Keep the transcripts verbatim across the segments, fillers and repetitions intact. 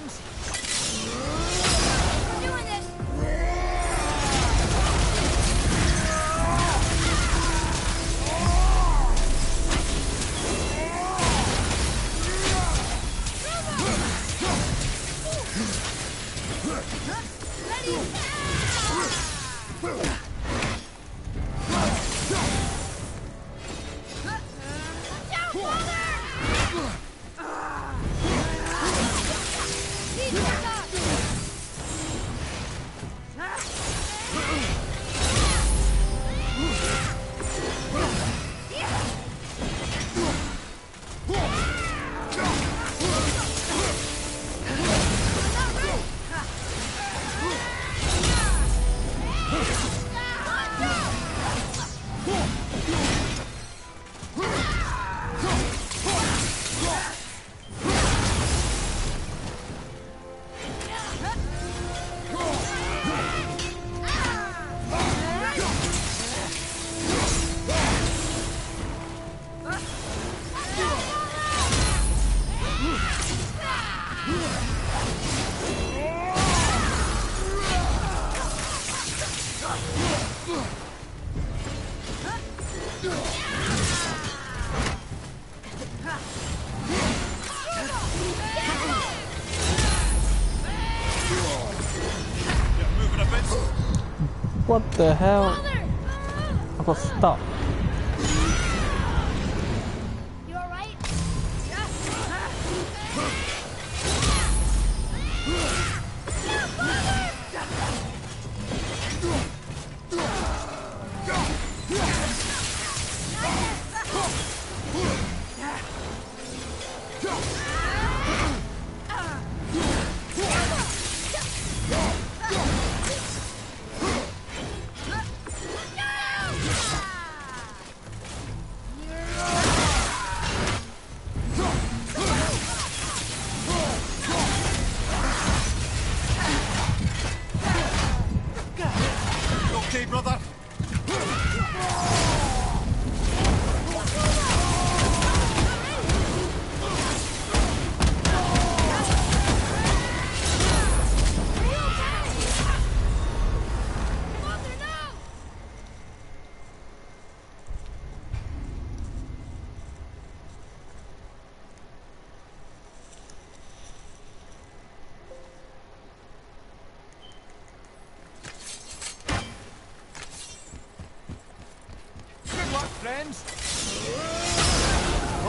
friends. We're doing it. Ready? Ah! What the hell? I got stuck. You alright?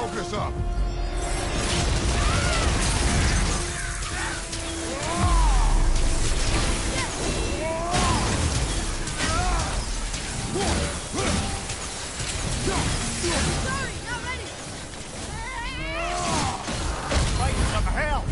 Focus up. Sorry, not ready. Fight some hell.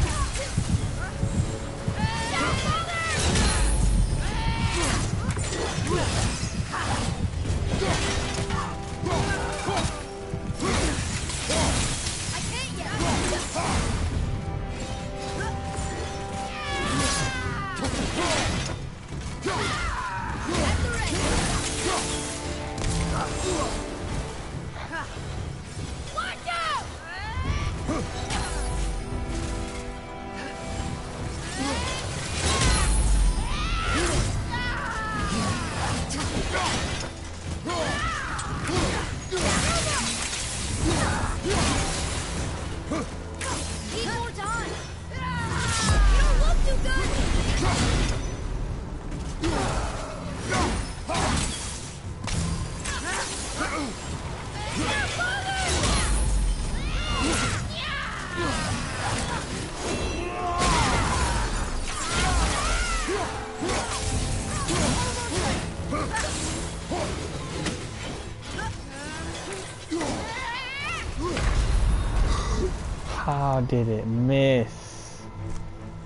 How did it miss?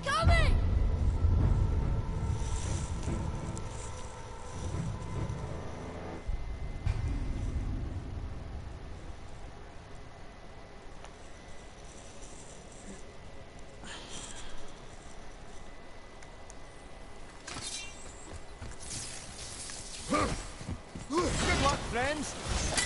Coming! Good luck, friends. Ah!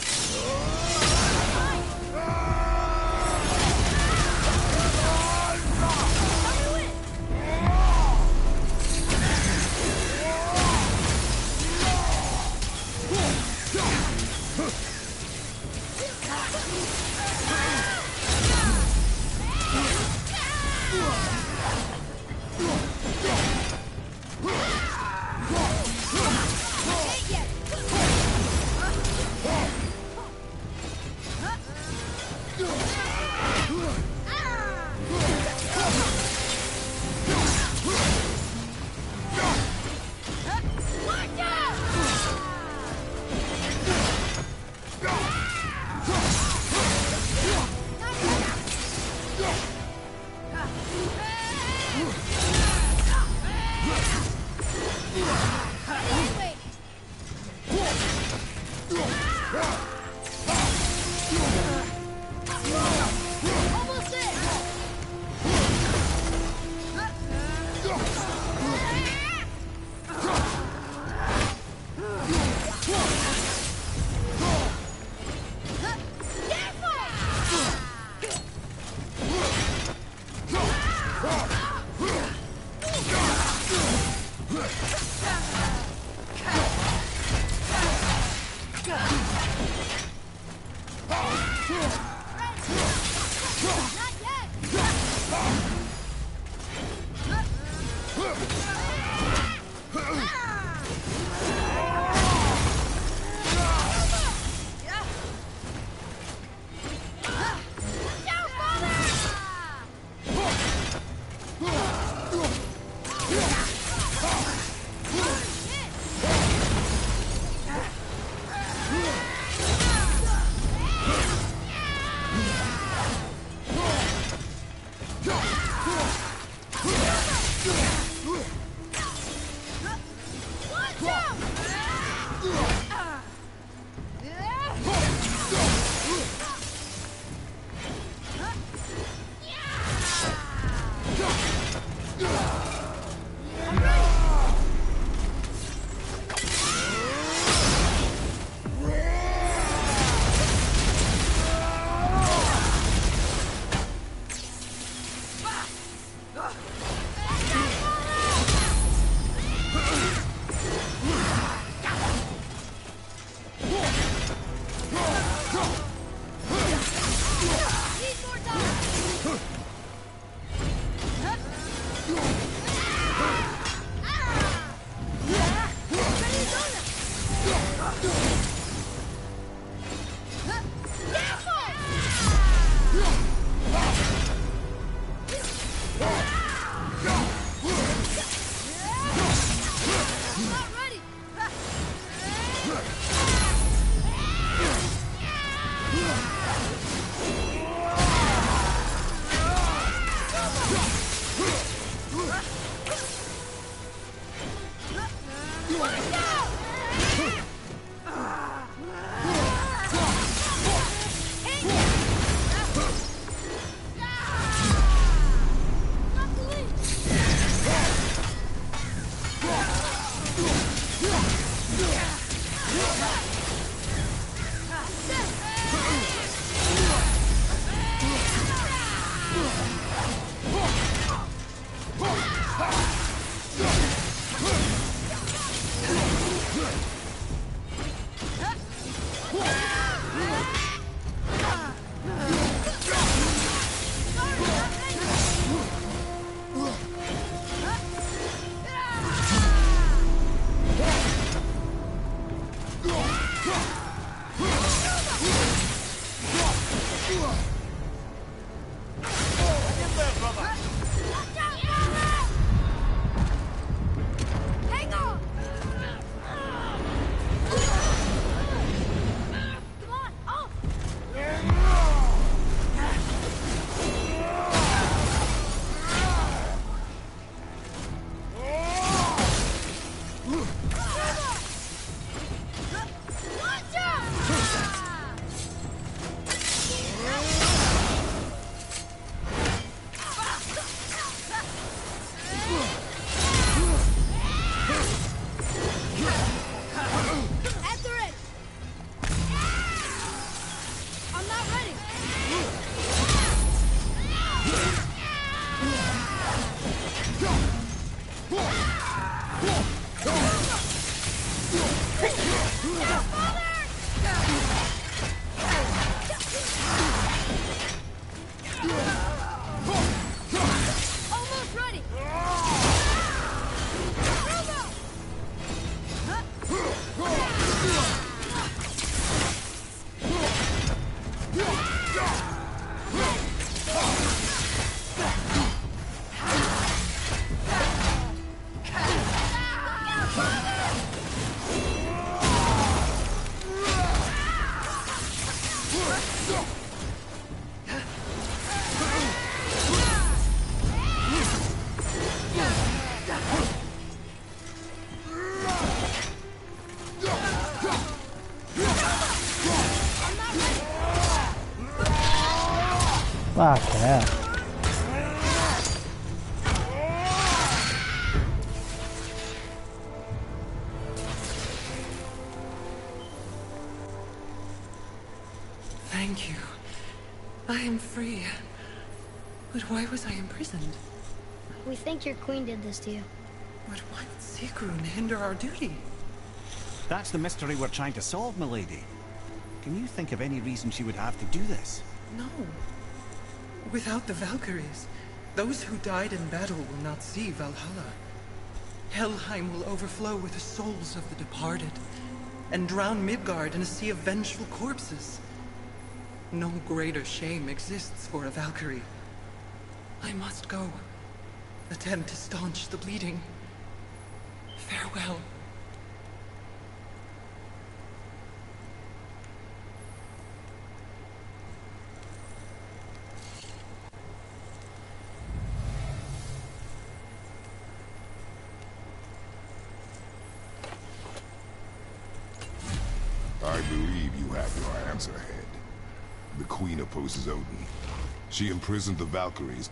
Yeah. Fucking hell. Thank you. I am free. But why was I imprisoned? We think your queen did this to you. But why would Sigrun hinder our duty? That's the mystery we're trying to solve, milady. Can you think of any reason she would have to do this? No. Without the Valkyries, those who died in battle will not see Valhalla. Helheim will overflow with the souls of the departed, and drown Midgard in a sea of vengeful corpses. No greater shame exists for a Valkyrie. I must go. Attempt to staunch the bleeding. Farewell. I believe you have your answer, Head. The Queen opposes Odin. She imprisoned the Valkyries.